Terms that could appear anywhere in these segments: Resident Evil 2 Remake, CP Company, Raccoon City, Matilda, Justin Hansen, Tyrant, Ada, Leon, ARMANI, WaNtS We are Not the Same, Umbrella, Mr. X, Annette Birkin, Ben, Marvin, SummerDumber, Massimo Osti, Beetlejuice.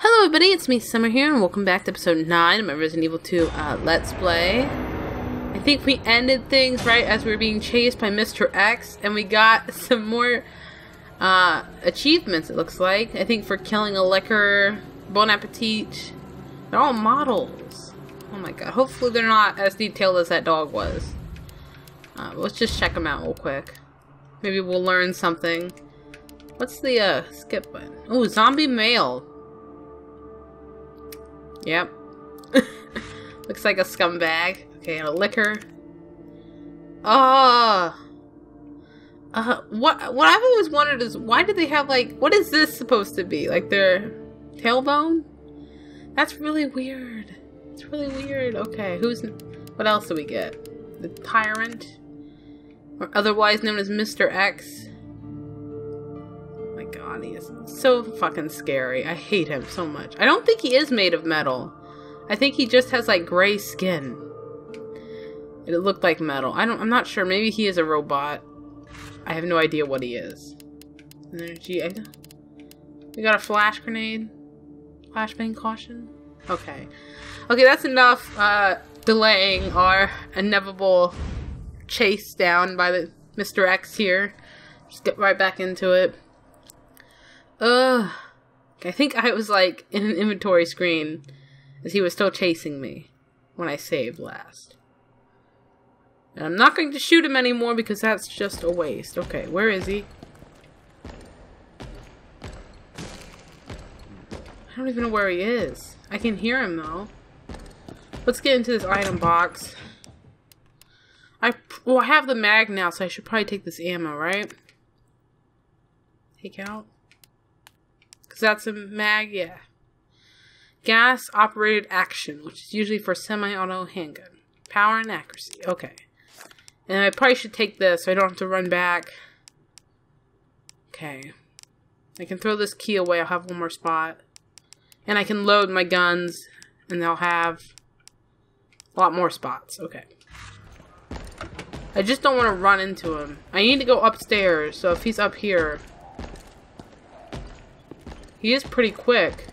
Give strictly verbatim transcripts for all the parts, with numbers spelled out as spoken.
Hello everybody, it's me, Summer here, and welcome back to episode nine of my Resident Evil two uh, Let's Play. I think we ended things right as we were being chased by Mister X, and we got some more uh, achievements, it looks like. I think for killing a liquor, Bon Appetit. They're all models. Oh my god, hopefully they're not as detailed as that dog was. Uh, let's just check them out real quick. Maybe we'll learn something. What's the uh, skip button? Oh, zombie male. Yep. Looks like a scumbag. Okay, and a liquor. Ah. Uh, uh, what what I've always wondered is, why do they have, like, what is this supposed to be? Like their tailbone? That's really weird. It's really weird. Okay, who's what else do we get? The Tyrant, or otherwise known as Mister X. Oh my god, he is so fucking scary. I hate him so much. I don't think he is made of metal. I think he just has like gray skin. It looked like metal. I don't, I'm not sure. Maybe he is a robot. I have no idea what he is. Energy. I, we got a flash grenade. Flashbang caution. Okay. Okay, that's enough uh, delaying our inevitable chase down by the Mister X here. Just get right back into it. Ugh. I think I was like in an inventory screen as he was still chasing me when I saved last. And I'm not going to shoot him anymore because that's just a waste. Okay, where is he? I don't even know where he is. I can hear him though. Let's get into this item box. I well, I have the mag now, so I should probably take this ammo, right? Take out. Because that's a mag, yeah. Gas operated action, which is usually for semi-auto handgun. Power and accuracy, okay. And I probably should take this so I don't have to run back. Okay. I can throw this key away. I'll have one more spot. And I can load my guns. And they'll have a lot more spots. Okay. I just don't want to run into him. I need to go upstairs. So if he's up here. He is pretty quick.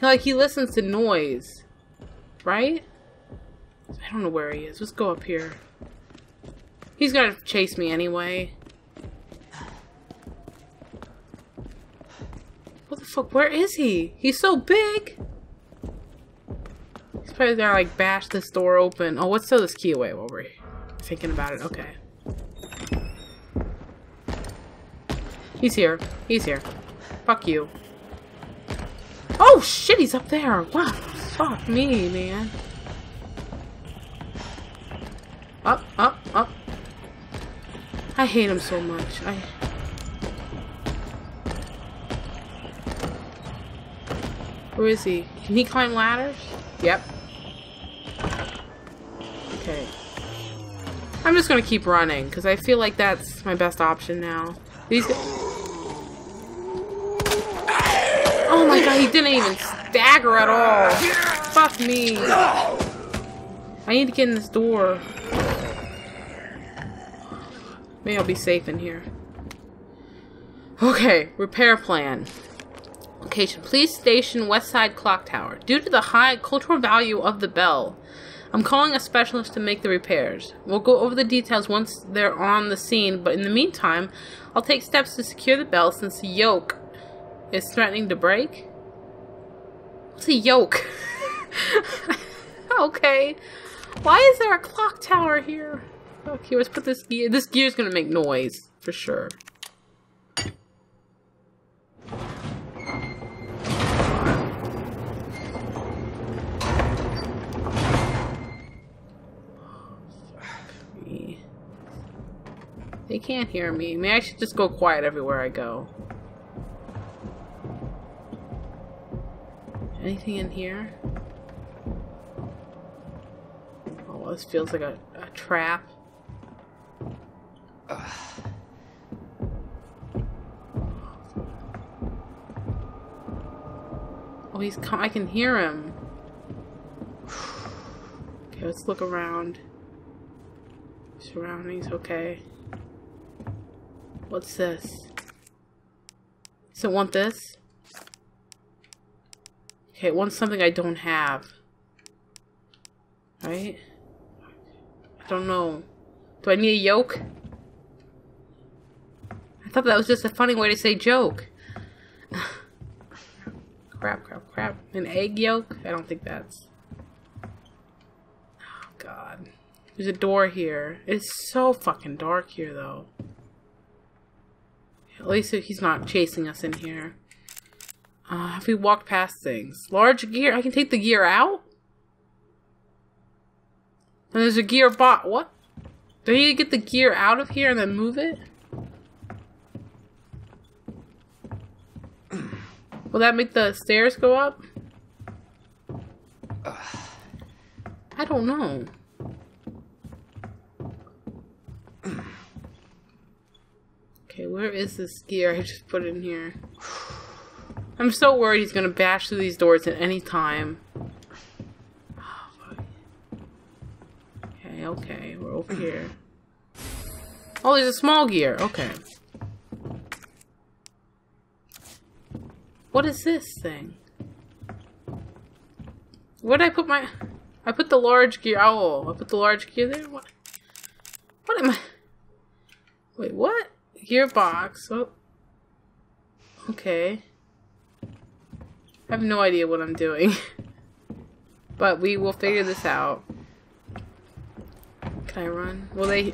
Like, he listens to noise. Right? I don't know where he is. Let's go up here. He's gonna chase me anyway. What the fuck? Where is he? He's so big! He's probably gonna, like, bash this door open. Oh, let's throw this key away while we're thinking about it. Okay. He's here. He's here. Fuck you. Oh shit, he's up there. Wow, fuck me, man. Up, up, up. I hate him so much. I. Where is he? Can he climb ladders? Yep. Okay. I'm just gonna keep running because I feel like that's my best option now. These. Oh my god, he didn't even stagger at all. Fuck me. I need to get in this door. Maybe I'll be safe in here. Okay, repair plan. Location, police station, west side clock tower. Due to the high cultural value of the bell, I'm calling a specialist to make the repairs. We'll go over the details once they're on the scene, but in the meantime, I'll take steps to secure the bell since the yoke is threatening to break? What's a yoke? Okay. Why is there a clock tower here? Okay, let's put this gear. This gear's gonna make noise, for sure. Fuck me. They can't hear me. Maybe I should just go quiet everywhere I go. Anything in here? Oh, this feels like a, a trap. Ugh. Oh, he's com- I can hear him. Okay, let's look around. Surroundings, okay. What's this? Does it want this? Okay, it wants something I don't have. Right? I don't know. Do I need a yolk? I thought that was just a funny way to say joke. Crap, crap, crap. An egg yolk? I don't think that's... Oh, God. There's a door here. It's so fucking dark here, though. At least he's not chasing us in here. Uh, have we walked past things? Large gear. I can take the gear out? And there's a gear bot. What? Do I need to get the gear out of here and then move it? Will that make the stairs go up? I don't know. Okay, where is this gear I just put in here? I'm so worried he's gonna bash through these doors at any time. Oh, fuck. Okay, okay, we're over here. Oh, there's a small gear. Okay. What is this thing? Where did I put my? I put the large gear. Oh, I put the large gear there. What? What am I? Wait, what? Gearbox. Oh. Okay. I have no idea what I'm doing. But we will figure this out. Can I run? Will they...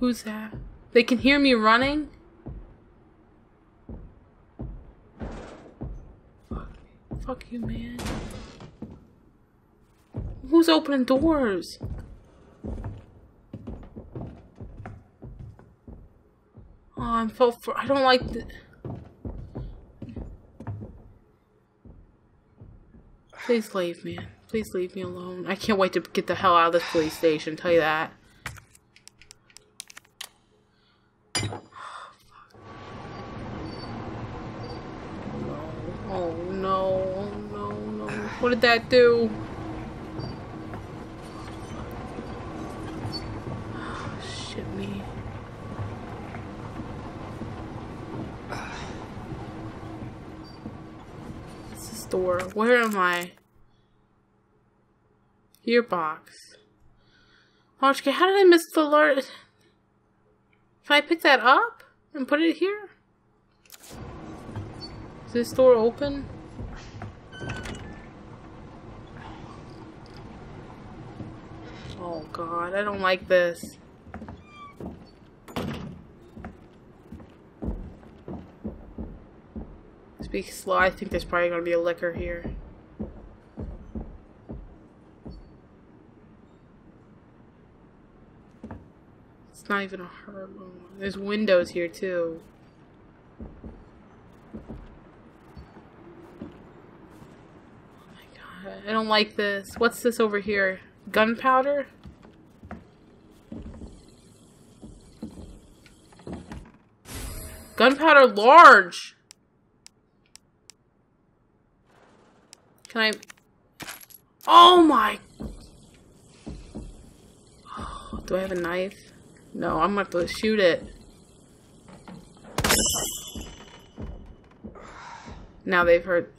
Who's that? They can hear me running? Fuck. Fuck you, man. Who's opening doors? Oh, I'm so fr- I don't like the- Please leave, man. Please leave me alone. I can't wait to get the hell out of this police station, tell you that. Oh, no. Oh, no, no. What did that do? Oh, shit, me. Door. Where am I? Gearbox. Large gear. How did I miss the large? Can I pick that up and put it here? Is this door open? Oh God, I don't like this. Be slow. I think there's probably gonna be a liquor here. It's not even a hard one. There's windows here too. Oh my God! I don't like this. What's this over here? Gunpowder? Gunpowder large. Can I... Oh my... Oh, do I have a knife? No, I'm gonna have to shoot it. Now they've heard...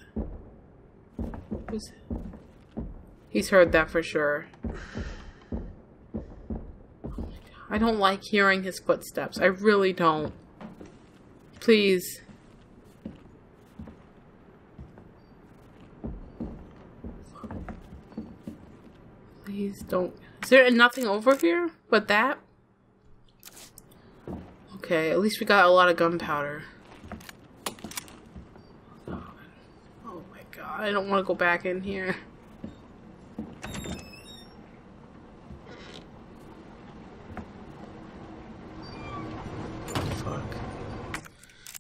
Who's... He's heard that for sure. Oh I don't like hearing his footsteps. I really don't. Please. Please don't. Is there nothing over here but that? Okay, at least we got a lot of gunpowder. Oh, oh my God, I don't want to go back in here. Fuck.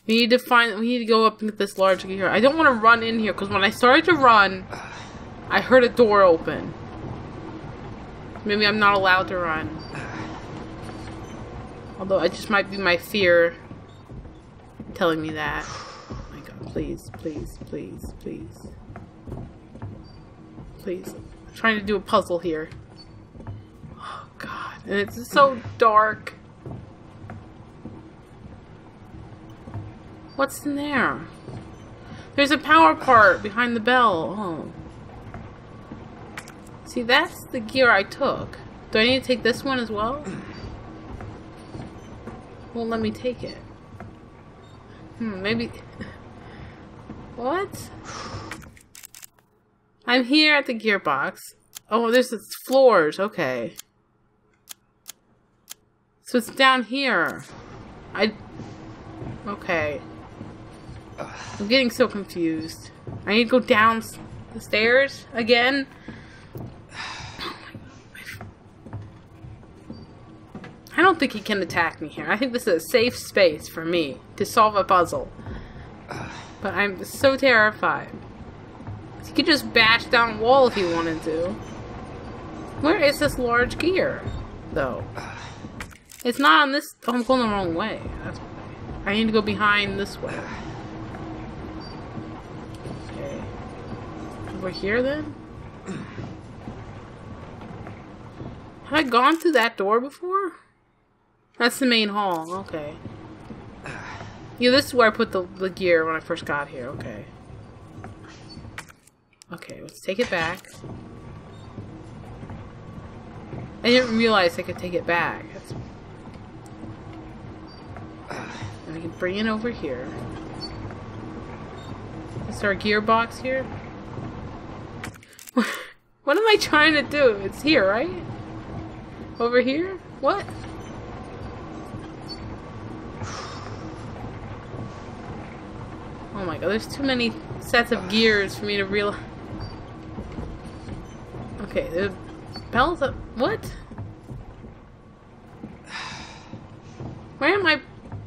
We need to find. We need to go up and get this large gear. I don't want to run in here because when I started to run, I heard a door open. Maybe I'm not allowed to run. Although it just might be my fear telling me that. Oh my God, please, please, please, please. Please. I'm trying to do a puzzle here. Oh God. And it's so dark. What's in there? There's a power part behind the bell. Oh. See, that's the gear I took. Do I need to take this one as well? Well, let me take it. Hmm, maybe... What? I'm here at the gearbox. Oh, there's the floors. Okay. So it's down here. I... Okay. I'm getting so confused. I need to go down the stairs again? I don't think he can attack me here. I think this is a safe space for me to solve a puzzle. But I'm so terrified. He could just bash down a wall if he wanted to. Where is this large gear, though? It's not on this... Oh, I'm going the wrong way. That's why. I need to go behind this way. Okay. Over here, then? Have I gone through that door before? That's the main hall. Okay. Yeah, this is where I put the, the gear when I first got here. Okay. Okay, let's take it back. I didn't realize I could take it back. That's... I can bring it over here. Is there a gearbox here? What am I trying to do? It's here, right? Over here? What? Oh my god, there's too many sets of gears for me to realize. Okay, the bells up. What? Where am I?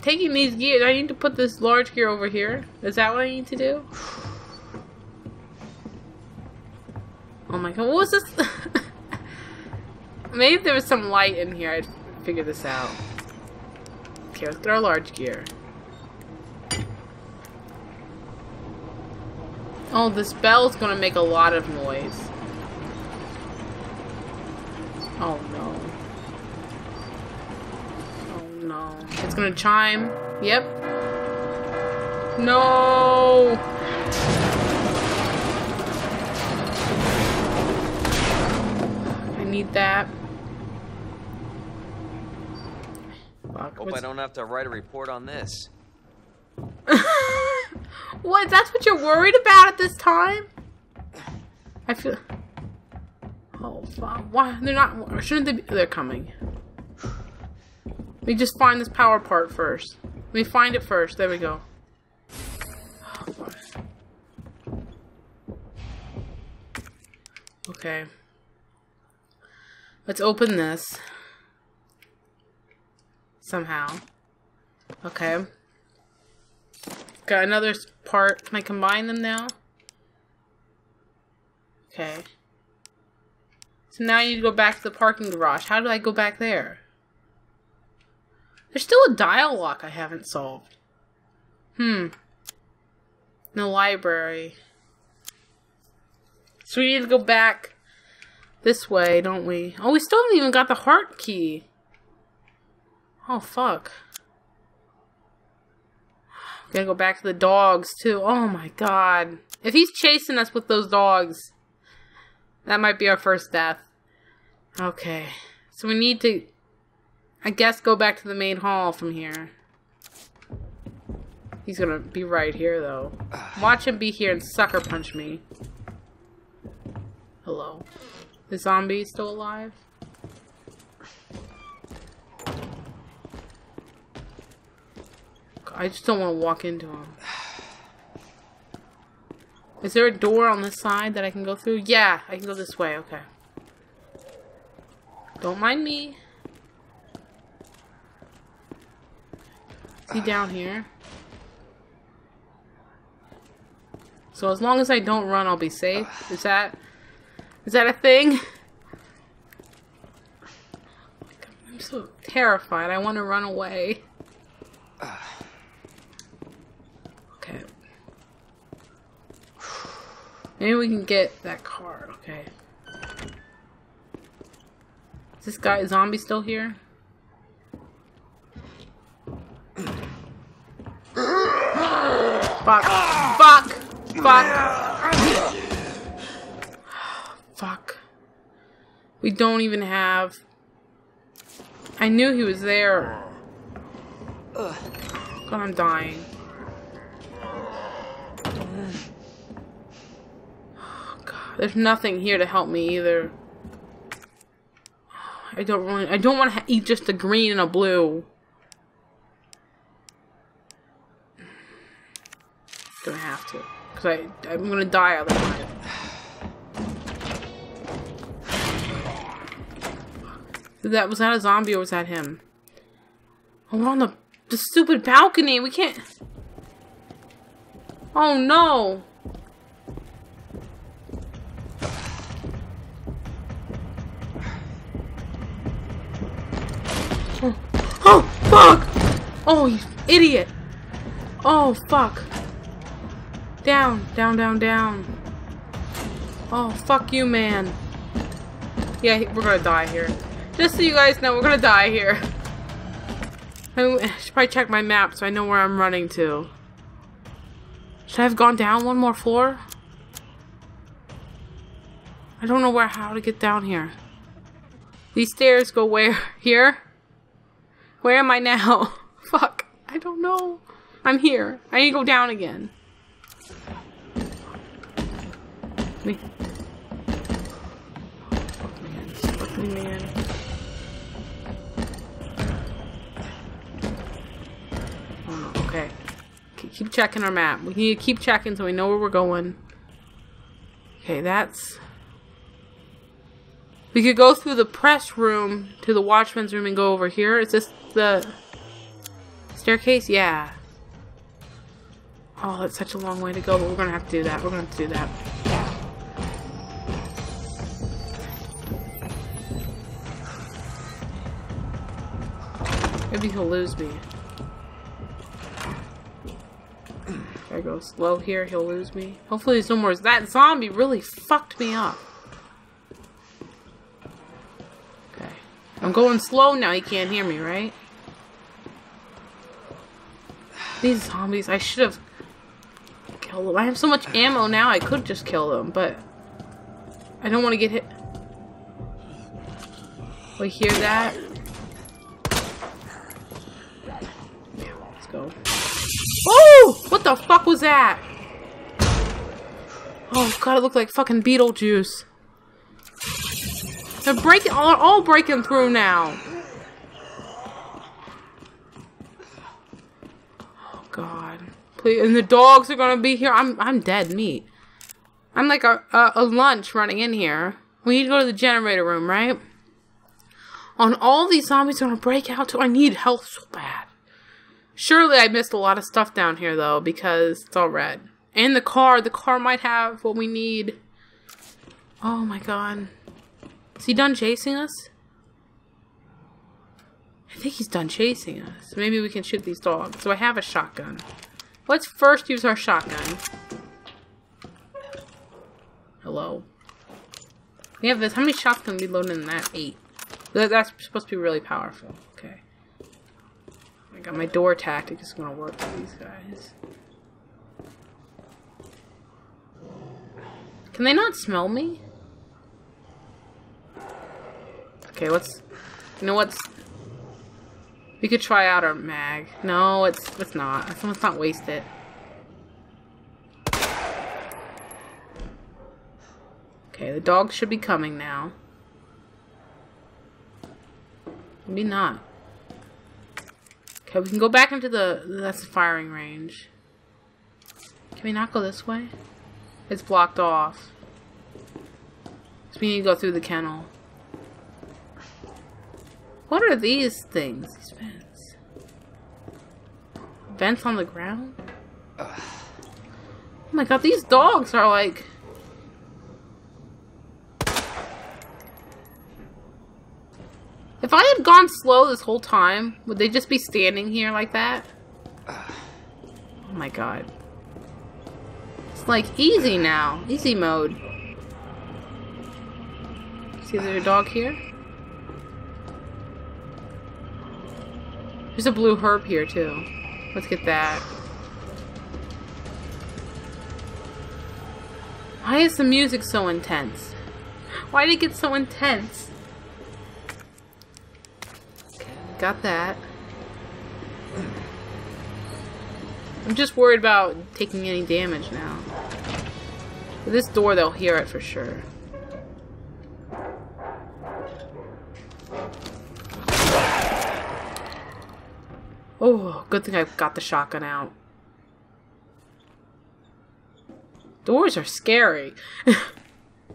Taking these gears, I need to put this large gear over here. Is that what I need to do? Oh my god, what was this? Maybe if there was some light in here, I'd figure this out. Okay, let's get our large gear. Oh, this bell's gonna make a lot of noise. Oh no. No. It's gonna chime. Yep. No. I need that. Fuck, hope I don't have to write a report on this. What? That's what you're worried about at this time? I feel. Oh fuck! Why they're not? Shouldn't they be? They're coming. Let me just find this power part first. Let me find it first. There we go. Oh, okay. Let's open this. Somehow. Okay. Got another part. Can I combine them now? Okay. So now I need to go back to the parking garage. How do I go back there? There's still a dial lock I haven't solved. Hmm. In the library. So we need to go back this way, don't we? Oh, we still haven't even got the heart key. Oh, fuck. We gotta go back to the dogs, too. Oh, my God. If he's chasing us with those dogs, that might be our first death. Okay. So we need to... I guess go back to the main hall from here. He's gonna be right here, though. Watch him be here and sucker punch me. Hello. The zombie still alive? I just don't want to walk into him. Is there a door on this side that I can go through? Yeah, I can go this way, okay. Don't mind me. Is he down here? So as long as I don't run, I'll be safe. Is that... Is that a thing? I'm so terrified. I want to run away. Okay. Maybe we can get that card. Okay. Is this guy zombie still here? Fuck. Fuck. Fuck. Fuck. We don't even have... I knew he was there. God, I'm dying. God, there's nothing here to help me either. I don't really... I don't want to eat just a green and a blue. I'm gonna have to. Because I, I'm gonna die otherwise. That was that a zombie or was that him? Oh, we're on the the stupid balcony. We can't. Oh no! Oh, oh fuck! Oh, you idiot! Oh fuck! Down, down, down, down! Oh fuck you, man! Yeah, we're gonna die here. Just so you guys know, we're gonna die here. I should probably check my map so I know where I'm running to. Should I have gone down one more floor? I don't know where how to get down here. These stairs go where? Here? Where am I now? Fuck. I don't know. I'm here. I need to go down again. Me. Fuck man. Fuck me, man. Keep checking our map. We need to keep checking so we know where we're going. Okay, that's... We could go through the press room to the watchman's room and go over here. Is this the staircase? Yeah. Oh, that's such a long way to go, but we're going to have to do that. We're going to have to do that. Maybe he'll lose me. I go slow here, he'll lose me. Hopefully there's no more. That zombie really fucked me up. Okay. I'm going slow now, he can't hear me, right? These zombies, I should have killed them. I have so much ammo now, I could just kill them, but I don't want to get hit. We hear that? Yeah, let's go. Oh! What the fuck was that? Oh god, it looked like fucking Beetlejuice. They're breaking, all, all breaking through now. Oh god, please! And the dogs are gonna be here. I'm, I'm dead meat. I'm like a, a, a lunch running in here. We need to go to the generator room, right? On all these zombies are gonna break out too. I need health so bad. Surely I missed a lot of stuff down here, though, because it's all red. And the car. The car might have what we need. Oh, my God. Is he done chasing us? I think he's done chasing us. Maybe we can shoot these dogs. So I have a shotgun. Let's first use our shotgun. Hello. We have this. How many shots can we load in that? Eight. That's supposed to be really powerful. Okay. I got my door tactic is gonna work for these guys. Can they not smell me? Okay, let's. You know what's? We could try out our mag. No, it's it's not. Let's not waste it. Okay, the dogs should be coming now. Maybe not. Okay, we can go back into the... That's the firing range. Can we not go this way? It's blocked off. So we need to go through the kennel. What are these things? These vents. Vents on the ground? Oh my god, these dogs are like... If I had gone slow this whole time, would they just be standing here like that? Oh my god. It's like easy now. Easy mode. See, there's a dog here? There's a blue herb here too. Let's get that. Why is the music so intense? Why did it get so intense? Got that. I'm just worried about taking any damage now. This door, they'll hear it for sure. Oh, good thing I've got the shotgun out. Doors are scary. It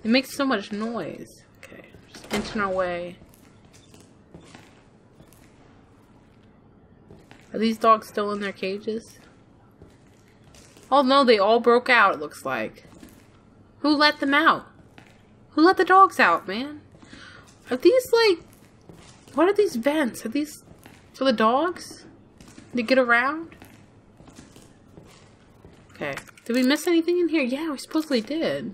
makes so much noise. Okay, just inching our way. Are these dogs still in their cages? Oh no, they all broke out, it looks like. Who let them out? Who let the dogs out, man? Are these like... What are these vents? Are these for the dogs? To get around? Okay. Did we miss anything in here? Yeah, we supposedly did.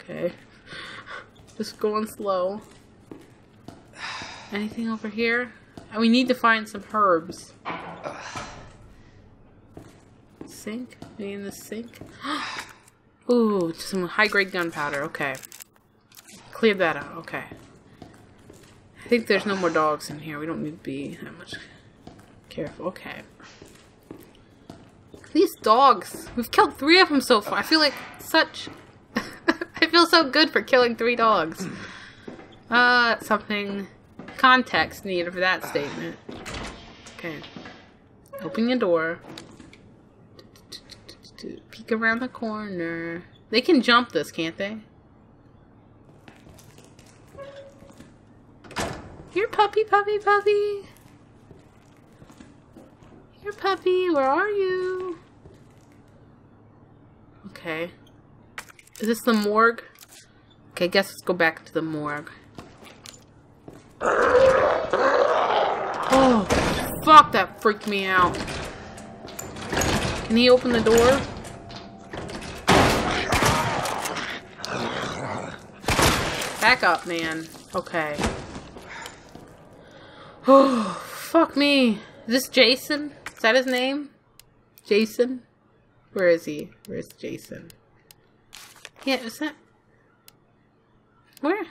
Okay. Just going slow. Anything over here? And we need to find some herbs. Sink? Maybe in the sink? Ooh, some high-grade gunpowder. Okay. Cleared that out. Okay. I think there's no more dogs in here. We don't need to be that much careful. Okay. These dogs. We've killed three of them so far. I feel like such... I feel so good for killing three dogs. Uh, something... Context needed for that statement. Okay. Open your door. Peek around the corner. They can jump this, can't they? Here, puppy, puppy, puppy. Here, puppy, where are you? Okay. Is this the morgue? Okay, I guess let's go back to the morgue. Oh, fuck, that freaked me out. Can he open the door? Back up, man. Okay. Oh, fuck me. Is this Jason? Is that his name? Jason? Where is he? Where's Jason? Yeah, is that... Where?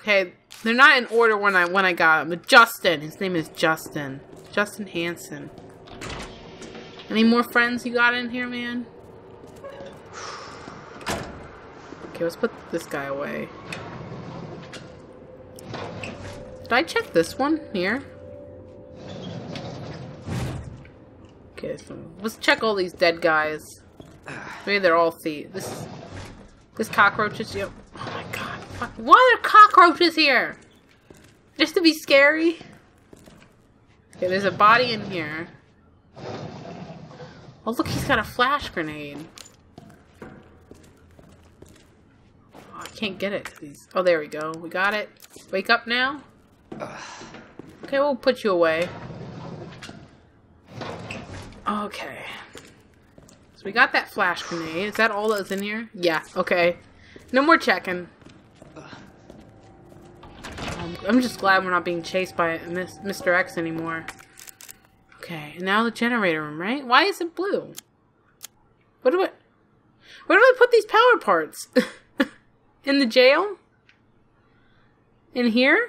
Okay, they're not in order when I when I got him. But Justin, his name is Justin, Justin Hansen. Any more friends you got in here, man? Okay, let's put this guy away. Did I check this one here? Okay, so let's check all these dead guys. Maybe they're all thieves. This this cockroach is yep. Oh my god. Why are there cockroaches here? Just to be scary? Okay, there's a body in here. Oh, look, he's got a flash grenade. Oh, I can't get it. He's... Oh, there we go. We got it. Wake up now. Okay, we'll put you away. Okay. So we got that flash grenade. Is that all that's in here? Yeah, okay. No more checking. I'm just glad we're not being chased by Mister X anymore. Okay, and now the generator room, right? Why is it blue? What do I... Where do I put these power parts? In the jail? In here?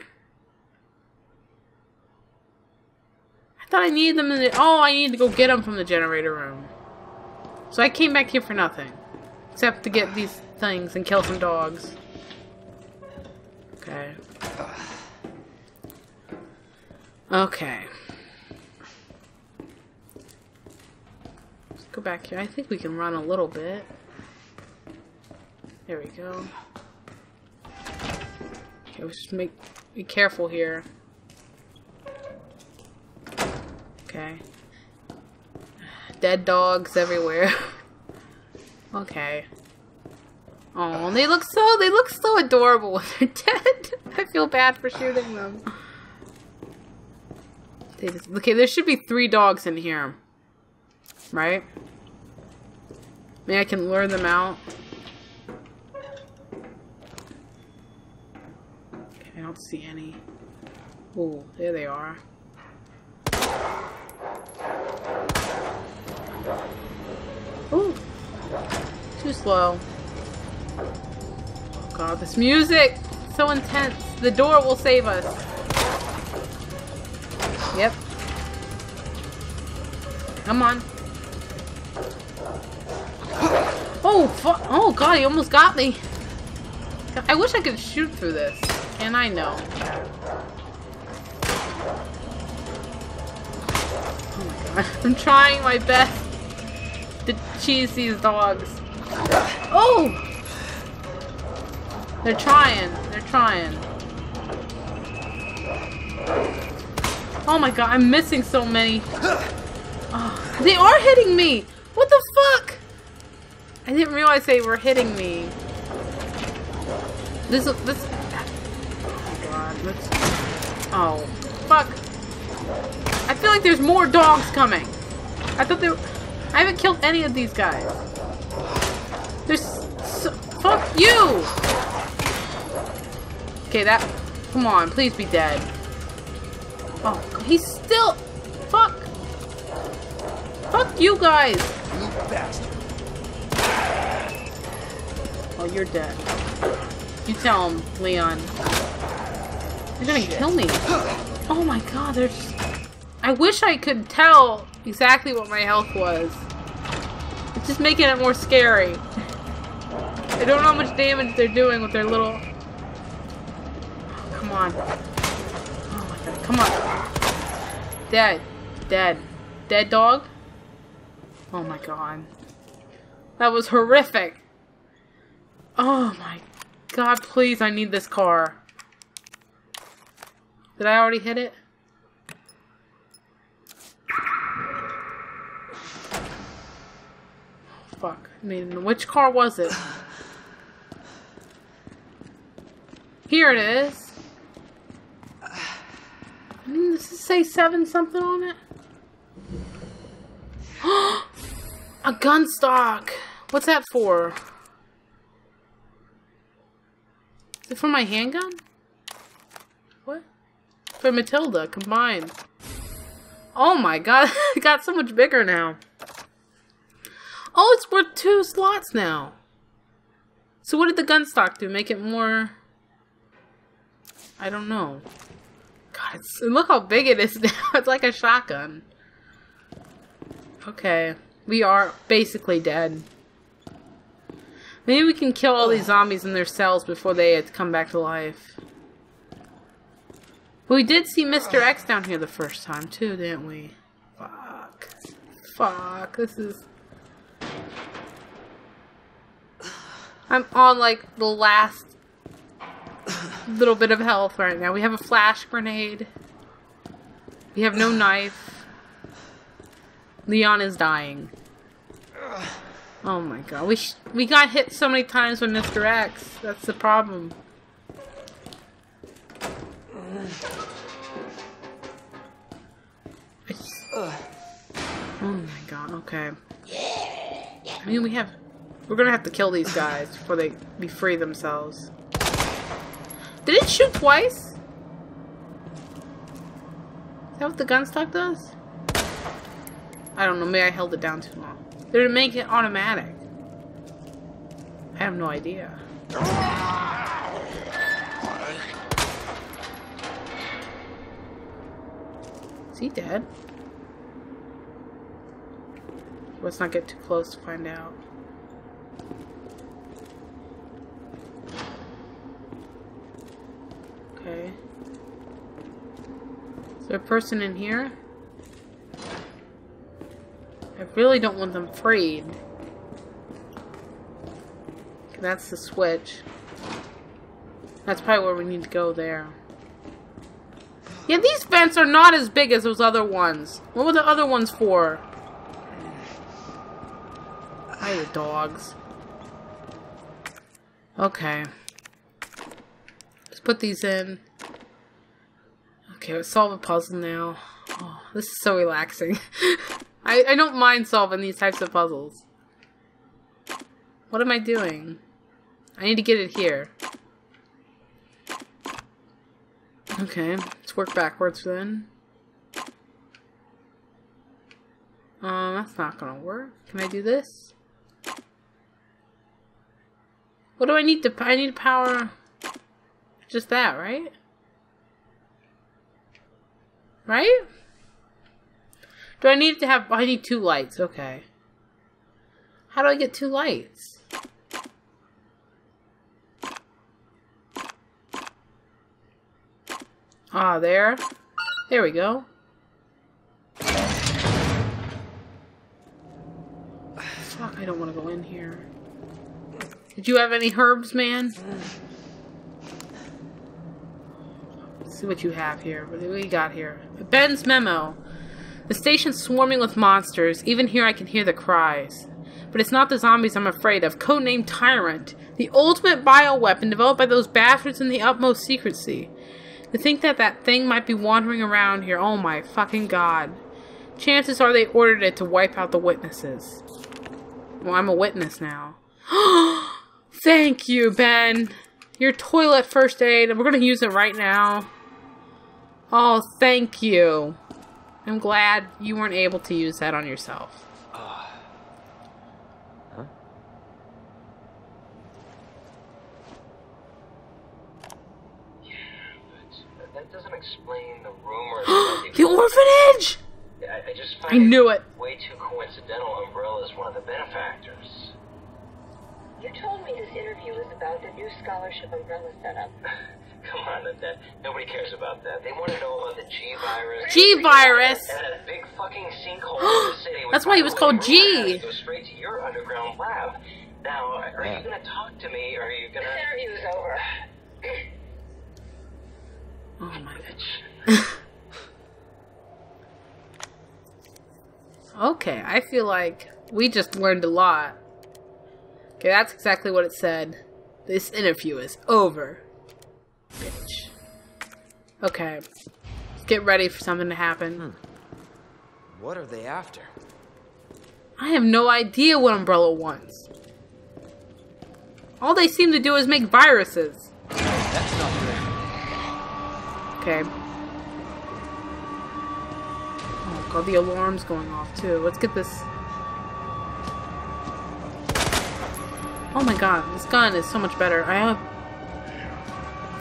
I thought I needed them in the... Oh, I need to go get them from the generator room. So I came back here for nothing. Except to get these things and kill some dogs. Okay. Okay. Let's go back here. I think we can run a little bit. There we go. Okay, let's just make be careful here. Okay. Dead dogs everywhere. Okay. Oh, they look so they look so adorable when they're dead. I feel bad for shooting them. Just, okay, there should be three dogs in here, right? Maybe I can lure them out. Okay, I don't see any. Oh, there they are. Oh, too slow. Oh god, this music! So intense. The door will save us. Yep. Come on. Oh, fuck. Oh god, he almost got me. I wish I could shoot through this. And I know. Oh my god. I'm trying my best to cheese these dogs. Oh! They're trying. They're trying. Oh my god, I'm missing so many. Oh, they are hitting me! What the fuck? I didn't realize they were hitting me. This, this, oh god, let's, oh, fuck. I feel like there's more dogs coming. I thought they were, I haven't killed any of these guys. There's, so, fuck you! Okay, that, come on, please be dead. Oh, god, he's still, fuck. Fuck you guys. You bastard. Oh, you're dead. You tell him, Leon. They're gonna Shit. kill me. Oh my god, they're just... I wish I could tell exactly what my health was. It's just making it more scary. I don't know how much damage they're doing with their little... Oh, come on. Oh my god, come on. Dead. Dead. Dead dog? Oh my god. That was horrific. Oh my god. God, please, I need this car. Did I already hit it? Fuck. I mean, which car was it? Here it is. I mean, does it say seven something on it? A gun stock! What's that for? Is it for my handgun? What? For Matilda, combined. Oh my god, it got so much bigger now. Oh, it's worth two slots now. So what did the gun stock do? Make it more... I don't know. God, it's... look how big it is now. It's like a shotgun. Okay, we are basically dead. Maybe we can kill all these zombies in their cells before they had come back to life. But we did see Mister X down here the first time, too, didn't we? Fuck. Fuck. This is... I'm on, like, the last little bit of health right now. We have a flash grenade. We have no knife. Leon is dying. Oh my god, we sh we got hit so many times with Mister X. That's the problem. Just... Oh my god. Okay. I mean, we have. We're gonna have to kill these guys before they be free themselves. Did it shoot twice? Is that what the gun stock does? I don't know. Maybe I held it down too long. They're to make it automatic. I have no idea. Is he dead? Let's not get too close to find out. Okay. Is there a person in here? I really don't want them freed. Okay, that's the switch. That's probably where we need to go there. Yeah, these vents are not as big as those other ones. What were the other ones for? I hate dogs. Okay. Let's put these in. Okay, let's solve a puzzle now. Oh, this is so relaxing. I, I don't mind solving these types of puzzles. What am I doing? I need to get it here. Okay, let's work backwards then. Um, that's not gonna work. Can I do this? What do I need to... I need to power... Just that, right? Right? Do I need to have... I need two lights. Okay. How do I get two lights? Ah, there. There we go. Fuck, I don't want to go in here. Did you have any herbs, man? Let's see what you have here. What do we got here? Ben's memo. The station's swarming with monsters. Even here I can hear the cries. But it's not the zombies I'm afraid of. Codenamed Tyrant. The ultimate bioweapon developed by those bastards in the utmost secrecy. To think that that thing might be wandering around here. Oh my fucking god. Chances are they ordered it to wipe out the witnesses. Well, I'm a witness now. Thank you, Ben. Your toilet first aid. We're going to use it right now. Oh, thank you. I'm glad you weren't able to use that on yourself. Uh, huh? Yeah, but that doesn't explain the rumor. The orphanage! I, I just find I knew it. Way too coincidental. Umbrella is one of the benefactors. You told me this interview was about the new scholarship Umbrella set up. Come on, that nobody cares about that. They want to know about the G virus. G virus. And that big fucking sinkhole in the city. That's why he was called G. Go straight to your underground lab. Now, are you gonna talk to me, or are you gonna? This interview is over. Oh my gosh. Okay, I feel like we just learned a lot. Okay, that's exactly what it said. This interview is over. Bitch. Okay. Let's get ready for something to happen. Hmm. What are they after? I have no idea what Umbrella wants. All they seem to do is make viruses. That's not good. Okay. Oh god, the alarm's going off too. Let's get this. Oh my god, this gun is so much better. I have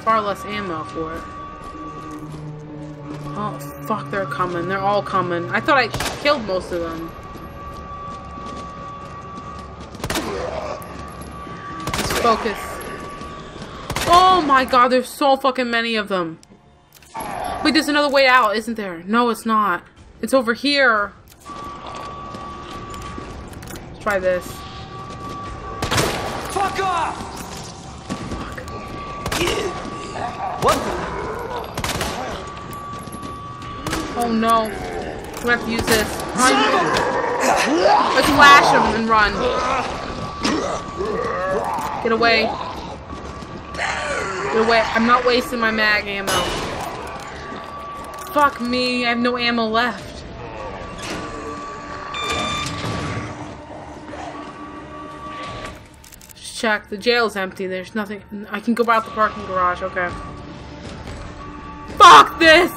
far less ammo for it. Oh fuck, they're coming. They're all coming. I thought I killed most of them. Just focus. Oh my god, there's so fucking many of them. Wait, there's another way out, isn't there? No, it's not. It's over here. Let's try this. Fuck off! Fuck. What? Oh no. We have to use this. Run. Let's lash him and run. Get away. Get away. I'm not wasting my mag ammo. Fuck me, I have no ammo left. Just check, the jail's empty, there's nothing. I can go out the parking garage, okay. Fuck this!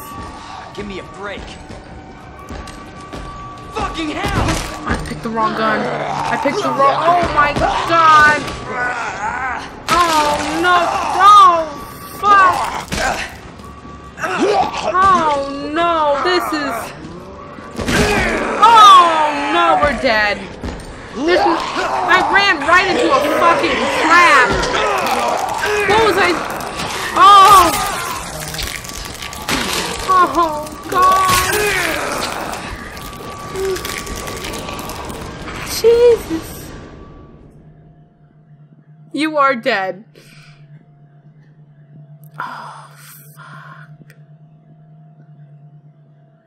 Give me a break. Fucking hell! I picked the wrong gun. I picked the wrong, oh my god! Oh no, no! Fuck! Oh no, this is... Oh no, we're dead. This is... I ran right into a fucking slab. What was I... Oh! Oh god! Jesus. You are dead. Oh.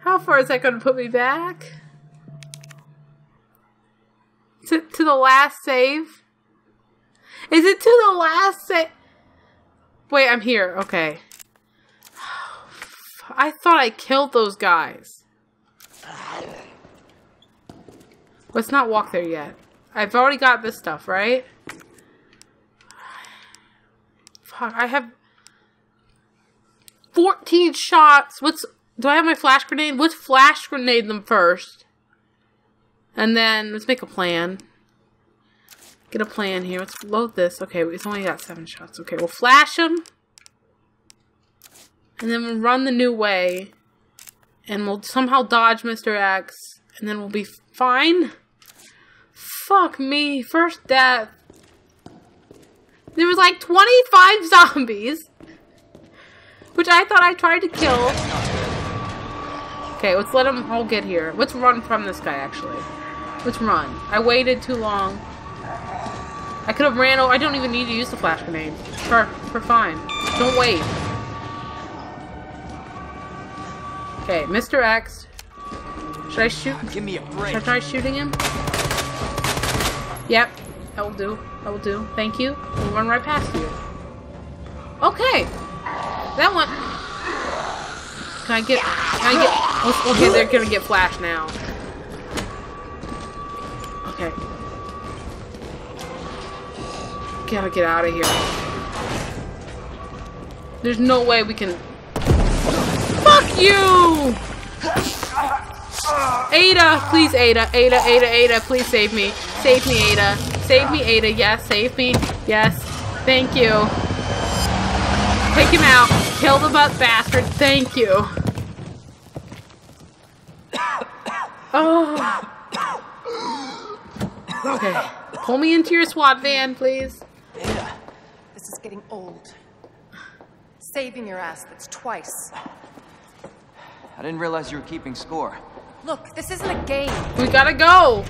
How far is that going to put me back? To, to the last save? Is it to the last save? Wait, I'm here. Okay. I thought I killed those guys. Let's not walk there yet. I've already got this stuff, right? Fuck, I have... fourteen shots. What's... Do I have my flash grenade? Let's flash grenade them first. And then, let's make a plan. Get a plan here. Let's load this. Okay, it's only got seven shots. Okay, we'll flash them. And then we'll run the new way. And we'll somehow dodge Mister X. And then we'll be fine. Fuck me. First death. There was like twenty-five zombies. Which I thought I tried to kill. Okay, let's let them all get here. Let's run from this guy, actually. Let's run. I waited too long. I could have ran over. I don't even need to use the flash grenade. We're, we're fine. Don't wait. Okay, Mister X. Should I shoot? Give me a break. Should I try shooting him? Yep. That will do. That will do. Thank you. We'll run right past you. Okay. That one. Can I get... Can I get... Okay, they're gonna get flashed now. Okay. Gotta get out of here. There's no way we can... Fuck you! Ada! Please, Ada. Ada, Ada, Ada. Please save me. Save me, Ada. Save me, Ada. Yes, save me. Yes. Thank you. Take him out. Kill the butt bastard. Thank you. Oh. Okay. Pull me into your SWAT van, please. Ada, this is getting old. Saving your ass, that's twice. I didn't realize you were keeping score. Look, this isn't a game. We gotta go.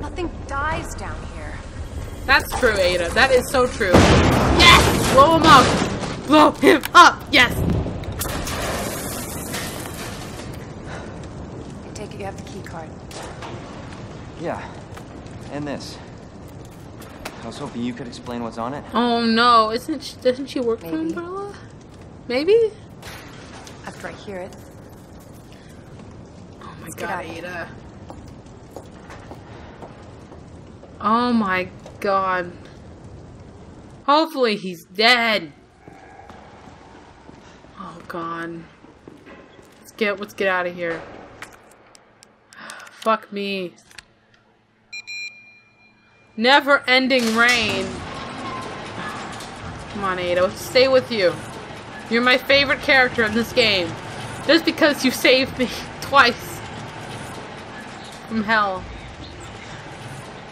Nothing dies down here. That's true, Ada. That is so true. Yes! Blow him up! Blow him up! Yes! I take it you have the key card. Yeah. And this. I was hoping you could explain what's on it. Oh no, isn't she, doesn't she work Maybe. for Umbrella? Maybe? After I hear it. Oh my Let's god, Ada. Oh my god. Hopefully he's dead. Oh god. Let's get let's get out of here. Fuck me. Never ending rain. Come on, Ada, let's stay with you. You're my favorite character in this game. Just because you saved me twice. From hell.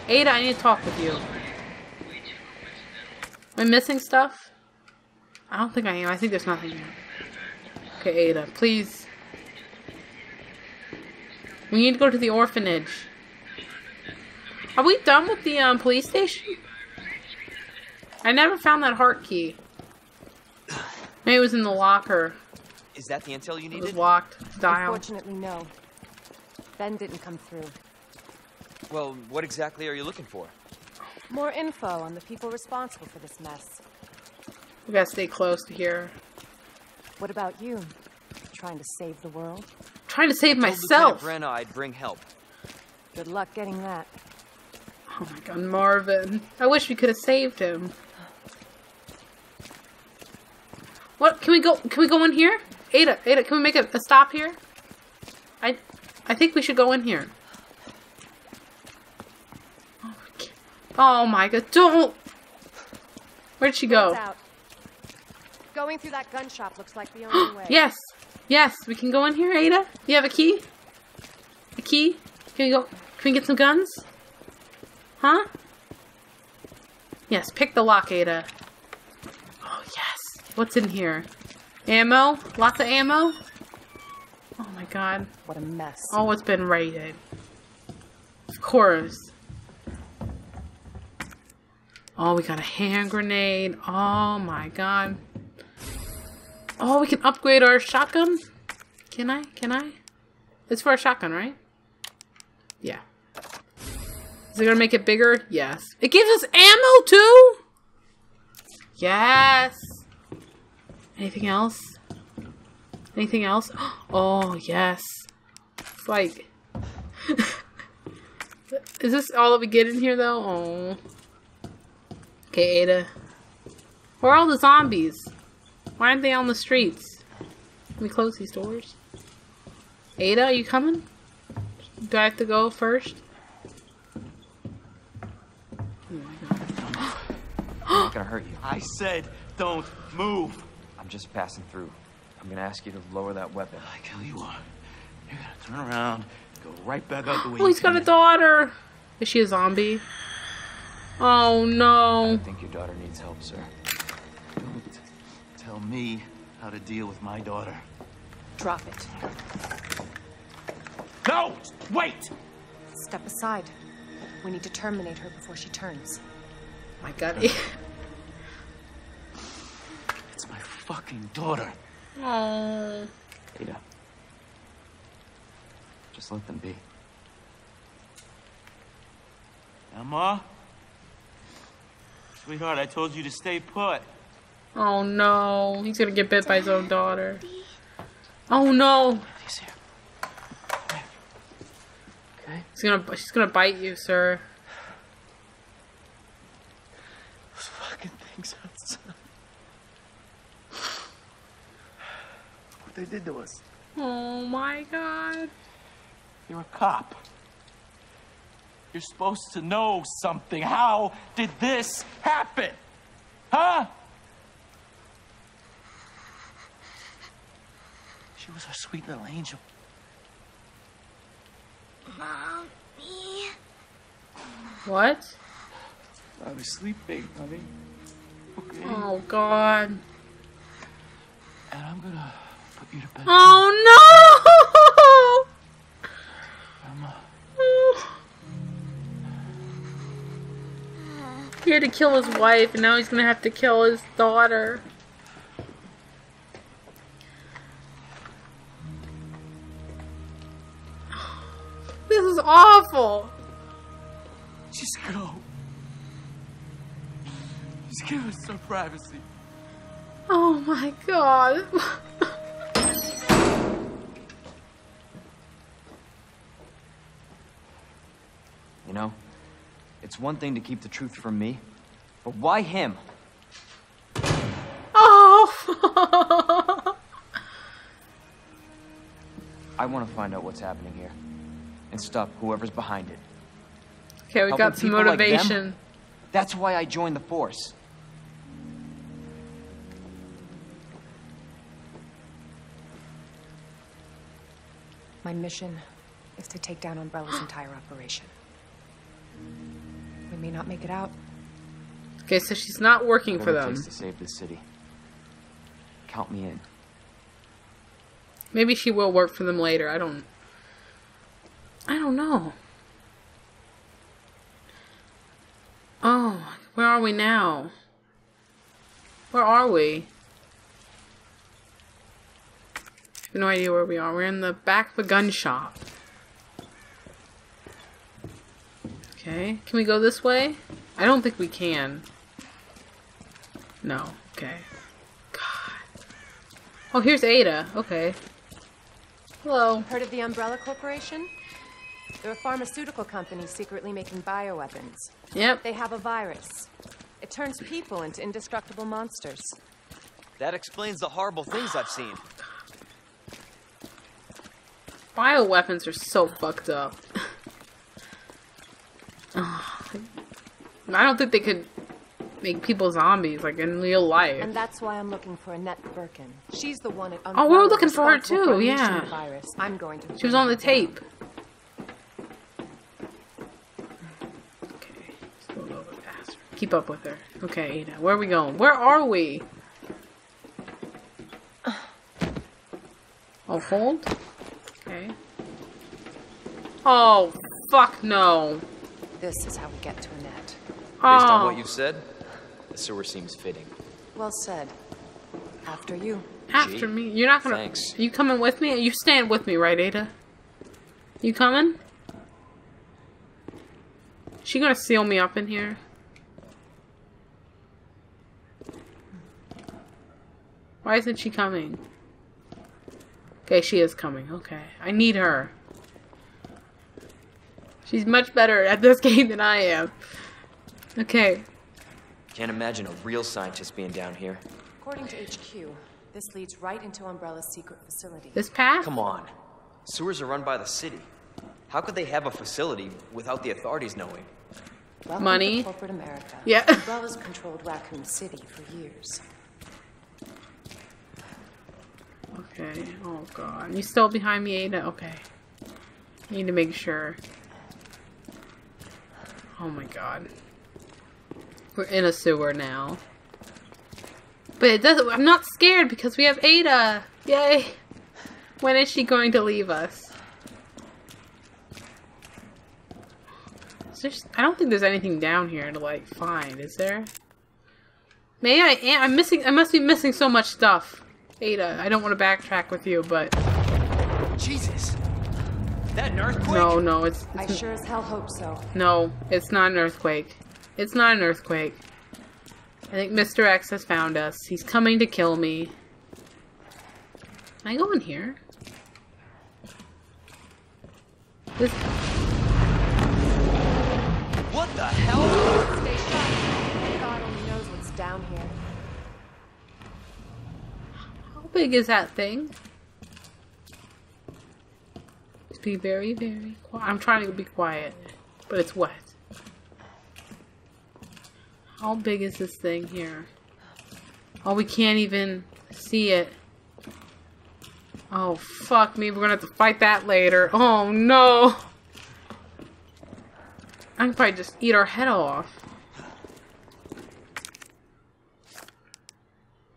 Ada, I need to talk with you. Am I missing stuff? I don't think I am. I think there's nothing here. Okay, Ada, please. We need to go to the orphanage. Are we done with the um, police station? I never found that heart key. Maybe it was in the locker. Is that the intel you needed? It was locked. It's dialed. Unfortunately, no. Ben didn't come through. Well, what exactly are you looking for? More info on the people responsible for this mess. We gotta stay close to here. What about you? Trying to save the world? I'm trying to save I myself. Brenna, I'd bring help. Good luck getting that. Oh my god, Marvin. I wish we could have saved him. What? Can we go? Can we go in here? Ada, Ada, can we make a, a stop here? I, I think we should go in here. Oh my god, don't! Where'd she go? Going through that gun shop looks like the only way. Yes! Yes, we can go in here, Ada? You have a key? A key? Can we go? Can we get some guns? Huh? Yes, pick the lock, Ada. Oh, yes. What's in here? Ammo? Lots of ammo? Oh my god. What a mess. Oh, it's been raided. Of course. Oh, we got a hand grenade. Oh my god. Oh, we can upgrade our shotgun? Can I? Can I? It's for a shotgun, right? Yeah. Is it gonna make it bigger? Yes. It gives us ammo too? Yes. Anything else? Anything else? Oh, yes. It's like... Is this all that we get in here though? Oh. Okay, Ada. Where are all the zombies? Why aren't they on the streets? Can we close these doors? Ada, are you coming? Do I have to go first? not gonna hurt you. I said don't move. I'm just passing through. I'm gonna ask you to lower that weapon. Like hell you are. You're gonna turn around, go right back out the way. Oh, he's got a daughter. Is she a zombie? Oh no. I think your daughter needs help, sir. Don't tell me how to deal with my daughter. Drop it. No! Wait! Step aside. We need to terminate her before she turns. My God. It's my fucking daughter. Aww. Ada. Just let them be. Emma? Sweetheart, I told you to stay put. Oh no. He's gonna get bit by his own daughter. Oh no. He's here. Okay. He's gonna, she's gonna bite you, sir. Those fucking things outside. What they did to us. Oh my God. You're a cop. You're supposed to know something. How did this happen? Huh? She was our sweet little angel. Mommy. What? I was sleeping, honey. Okay. Oh, God. And I'm gonna put you to bed. Oh, no! Emma. He had to kill his wife, and now he's gonna have to kill his daughter. This is awful. Just go. Just give us some privacy. Oh my God. You know? It's one thing to keep the truth from me, but why him? Oh! I want to find out what's happening here and stop whoever's behind it. Okay, we got some motivation. Like them, that's why I joined the force. My mission is to take down Umbrella's entire operation. We may not make it out. Okay, so she's not working for them. It takes to save this city. Count me in. Maybe she will work for them later. I don't. I don't know. Oh, where are we now? Where are we? I have no idea where we are. We're in the back of a gun shop. Okay, can we go this way? I don't think we can. No, okay. God. Oh, here's Ada. Okay. Hello. Heard of the Umbrella Corporation? They're a pharmaceutical company secretly making bioweapons. Yep. They have a virus. It turns people into indestructible monsters. That explains the horrible things I've seen. Bioweapons are so fucked up. I don't think they could make people zombies, like, in real life. And that's why I'm looking for Annette Birkin. She's the one at Umbrella. Oh, we were looking for her, too, yeah. Virus. I'm going to she was on the tape. Okay, just a little bit faster. Keep up with her. Okay, Ada, where are we going? Where are we? Oh, hold? Okay. Oh, fuck no. This is how we get to Annette. Oh. Based on what you've said, the sewer seems fitting. Well said. After you. After Gee, me? You're not gonna. Thanks. Are you coming with me? You staying with me, right, Ada? You coming? Is she gonna seal me up in here? Why isn't she coming? Okay, she is coming. Okay, I need her. She's much better at this game than I am. Okay. Can't imagine a real scientist being down here. According to H Q, this leads right into Umbrella's secret facility. This path? Come on. Sewers are run by the city. How could they have a facility without the authorities knowing? Welcome money. Corporate America. Yeah. Umbrella's controlled Raccoon City for years. Okay. Oh god. You still behind me, Ada? Okay. Need to make sure. Oh my god. We're in a sewer now. But it doesn't. I'm not scared because we have Ada. Yay. When is she going to leave us? Is there, I don't think there's anything down here to like find, is there? May I? I'm missing. I must be missing so much stuff. Ada, I don't want to backtrack with you, but Jesus. That an earthquake? No, no, it's, it's I sure as hell hope so. No, it's not an earthquake. It's not an earthquake. I think Mister X has found us. He's coming to kill me. Can I go in here? This... What the hell? Stay shut. God only knows what's down here. How big is that thing? Be very, very quiet. I'm trying to be quiet, but it's wet. How big is this thing here? Oh, we can't even see it. Oh, fuck me. We're gonna have to fight that later. Oh, no. I can probably just eat our head off.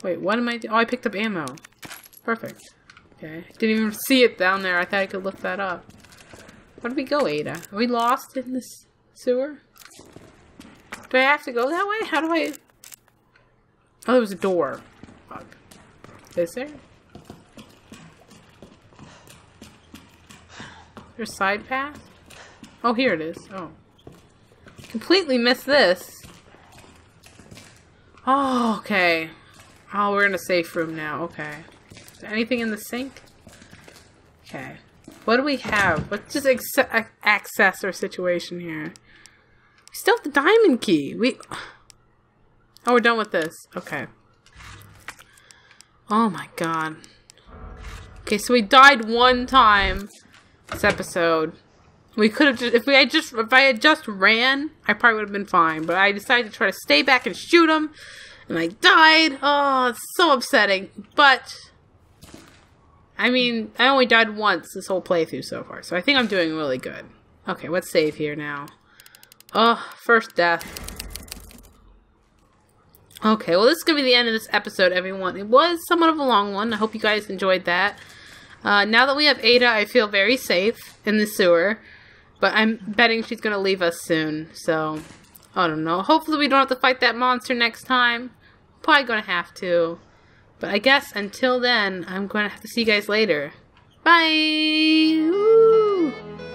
Wait, what am I doing? Oh, I picked up ammo. Perfect. Okay. Didn't even see it down there. I thought I could look that up. Where did we go, Ada? Are we lost in this sewer? Do I have to go that way? How do I... Oh, there was a door. Fuck. Is there? There's a side path? Oh, here it is. Oh. Completely missed this. Oh, okay. Oh, we're in a safe room now. Okay. Anything in the sink? Okay. What do we have? Let's just access our situation here. We still have the diamond key. We... Oh, we're done with this. Okay. Oh my god. Okay, so we died one time this episode. We could have just... If we had just... If I had just ran, I probably would have been fine. But I decided to try to stay back and shoot him. And I died. Oh, it's so upsetting. But... I mean, I only died once this whole playthrough so far, so I think I'm doing really good. Okay, let's save here now. Oh, first death. Okay, well this is going to be the end of this episode, everyone. It was somewhat of a long one. I hope you guys enjoyed that. Uh, now that we have Ada, I feel very safe in the sewer, but I'm betting she's going to leave us soon, so I don't know. Hopefully we don't have to fight that monster next time. Probably going to have to. But I guess until then, I'm going to have to see you guys later. Bye! Woo!